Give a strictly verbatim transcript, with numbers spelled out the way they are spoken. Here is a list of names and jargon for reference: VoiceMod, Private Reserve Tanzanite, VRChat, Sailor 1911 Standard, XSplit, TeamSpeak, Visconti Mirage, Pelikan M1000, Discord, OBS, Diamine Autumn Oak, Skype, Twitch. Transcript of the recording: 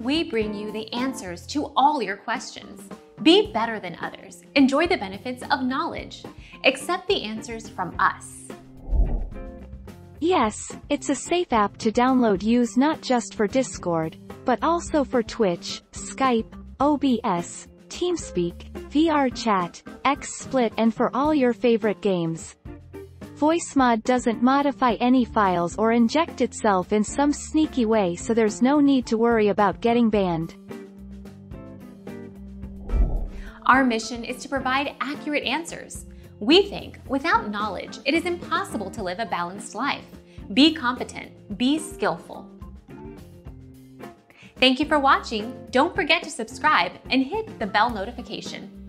we bring you the answers to all your questions. Be better than others. Enjoy the benefits of knowledge. Accept the answers from us. Yes, it's a safe app to download, use not just for Discord, but also for Twitch, Skype, O B S, TeamSpeak, VRChat, XSplit, and for all your favorite games. VoiceMod doesn't modify any files or inject itself in some sneaky way, so there's no need to worry about getting banned. Our mission is to provide accurate answers. We think without knowledge, it is impossible to live a balanced life. Be competent, be skillful. Thank you for watching. Don't forget to subscribe and hit the bell notification.